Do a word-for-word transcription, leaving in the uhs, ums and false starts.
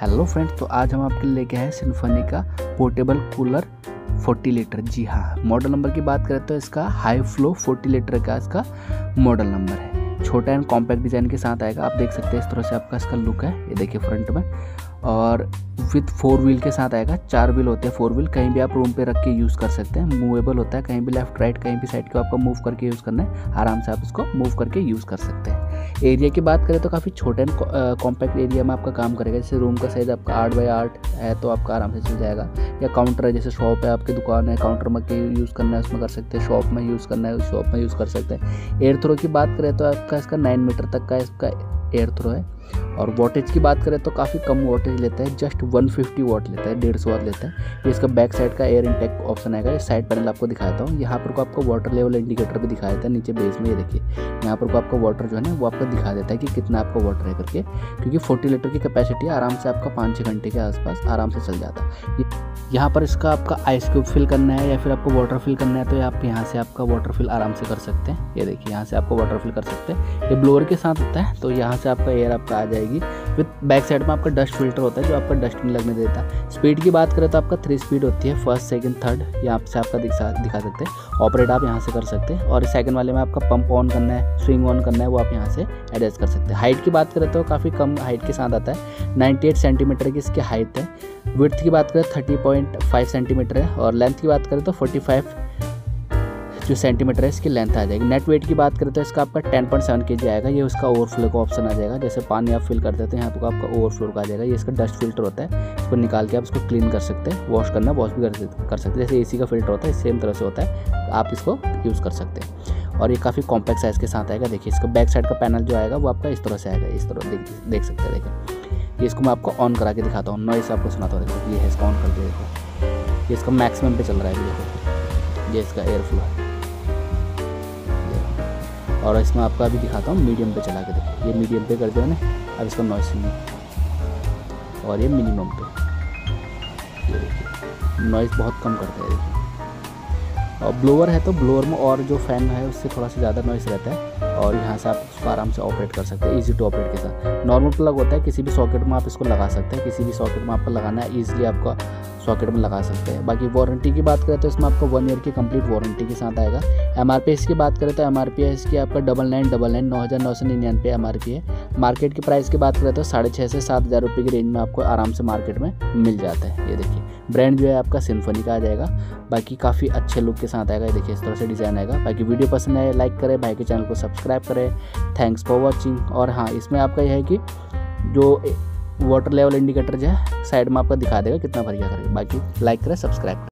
Hello friends, तो आज हम आपके लिए लेके आए सिम्फनी का पोर्टेबल कूलर चालीस लीटर। जी हाँ, मॉडल नंबर की बात करें तो इसका हाई फ्लो चालीस लीटर का इसका मॉडल नंबर है। छोटा एंड कॉम्पैक्ट डिज़ाइन के साथ आएगा। आप देख सकते हैं इस तरह से आपका इसका लुक है, ये देखिए फ्रंट में, और विथ फोर व्हील के साथ आएगा। चार व्हील होते हैं, फोर व्हील कहीं भी आप रूम पे रख के यूज़ कर सकते हैं। मूवेबल होता है, कहीं भी लेफ्ट राइट कहीं भी साइड को आपको मूव करके यूज़ करना है, आराम से आप इसको मूव करके यूज़ कर सकते हैं। एरिया की बात करें तो काफ़ी छोटे एंड कॉम्पैक्ट एरिया में आपका काम करेगा। जैसे रूम का साइज़ आपका आठ बाई आठ है तो आपका आराम से चल जाएगा। या काउंटर है, जैसे शॉप है, आपकी दुकान है, काउंटर में यूज़ करना है उसमें कर सकते हैं, शॉप में यूज़ करना है उस शॉप में यूज़ कर सकते हैं। एयर थ्रो की बात करें तो आपका इसका नाइन मीटर तक का इसका एयर थ्रो है। और वोटेज की बात करें तो काफ़ी कम वोटेज लेता है, जस्ट एक सौ पचास वाट लेता है, डेढ़ सौ वाट लेता है। ये इसका बैक साइड का एयर इनटेक ऑप्शन आएगा। ये साइड पैनल आपको दिखाता हूँ, यहाँ पर को आपको वाटर लेवल इंडिकेटर भी दिखाया था नीचे बेस में। ये देखिए यहाँ पर को आपका वाटर जो है ना वो आपको दिखा देता है कि कितना आपका वाटर है करके, क्योंकि चालीस लीटर की कैपेसिटी आराम से आपका पाँच छः घंटे के आसपास आराम से चल जाता है। यहाँ पर इसका आपका आइस क्यूब फिल करना है या फिर आपको वाटर फिल करना है तो आप यहाँ से आपका वाटर फिल आराम से कर सकते हैं। ये देखिए यहाँ से आपको वाटर फिल कर सकते हैं। ये ब्लोअर के साथ होता है तो यहाँ से आपका एयर आपका आ जाएगी। विथ बैक साइड में आपका डस्ट फिल्टर होता है जो आपका डस्ट नहीं लगने देता है। स्पीड की बात करें तो आपका थ्री स्पीड होती है, फर्स्ट सेकंड थर्ड, यहाँ से आपका दिखा दिखा सकते हैं। ऑपरेट आप यहाँ से कर सकते हैं। और सेकंड वाले में आपका पंप ऑन करना है, स्विंग ऑन करना है, वो आप यहाँ से एडजस्ट कर सकते हैं। हाइट की बात करें तो काफ़ी कम हाइट के साथ आता है, नाइन्टी एट सेंटीमीटर की इसकी हाइट है। विड्थ की बात करें थर्टी पॉइंट फाइव सेंटीमीटर है, और लेंथ की बात करें तो फोर्टी फाइव जो सेंटीमीटर है इसकी लेंथ आ जाएगी। नेट वेट की बात करें तो इसका आपका टेन पॉइंट सेवन केजी आएगा। ये उसका ओवरफ्लो का ऑप्शन आ जाएगा, जैसे पानी आप फिल करते हैं यहाँ पर आपका ओवरफ्लो का आ जाएगा। ये इसका डस्ट फिल्टर होता है, इसको निकाल के आप इसको क्लीन कर सकते हैं, वॉश करना वॉश भी कर सकते हैं। जैसे एसी का फिल्टर होता है सेम तरह से होता है, आप इसको यूज़ कर सकते हैं। और ये काफ़ी कॉम्पैक्ट साइज़ के साथ आएगा। देखिए इसका बैक साइड का पैनल जो आएगा वो आपका इस तरह से आएगा, इस तरह देख देख सकते हैं। देखिए इसको मैं आपको ऑन करा के दिखाता हूँ, नॉइस आपको सुनाता हूँ। देखो ये है, इसको ऑन कर दिया, देखो ये इसका मैक्सिमम पे चल रहा है। देखो ये इसका एयरफ्लो है, और इसमें आपका अभी दिखाता हूँ मीडियम पे चला के। देखो ये मीडियम पे कर दिया ना, अब इसका नॉइस नहीं, और ये मिनिमम पे, ये देखिए नॉइस बहुत कम करता है। देखिए और ब्लोअर है तो ब्लोअर में और जो फैन है उससे थोड़ा सा ज़्यादा नॉइस रहता है। और यहाँ से आप इसको आराम से ऑपरेट कर सकते हैं, ईजी टू ऑपरेट के साथ। नॉर्मल प्लग होता है, किसी भी सॉकेट में आप इसको लगा सकते हैं, किसी भी सॉकेट में आपको लगाना है ईजिली आपका सॉकेट में लगा सकते हैं। बाकी वारंटी की बात करें तो इसमें आपको वन ईयर की कंप्लीट वारंटी के साथ आएगा। एमआरपी इसकी बात करें तो एमआरपी है इसकी आपका डबल नाइन डबल नाइन नौ हज़ार नौ सौ निन्यानवे एमआरपी है। मार्केट की प्राइस की बात करें तो साढ़े छः से सात हज़ार रुपये की रेंज में आपको आराम से मार्केट में मिल जाता है। ये देखिए ब्रांड जो है आपका सिम्फनी का आ जाएगा। बाकी काफ़ी अच्छे लुक के साथ आएगा। ये देखिए इस तरह से डिज़ाइन आएगा। बाकी वीडियो पसंद आए लाइक करें, भाई के चैनल को सब्सक्राइब करें। Thanks for watching. और हाँ, इसमें आपका यह है कि जो वाटर लेवल इंडिकेटर जो है साइड में आपका दिखा देगा कितना भर गया करेगा। बाकी लाइक करें, सब्सक्राइब करें।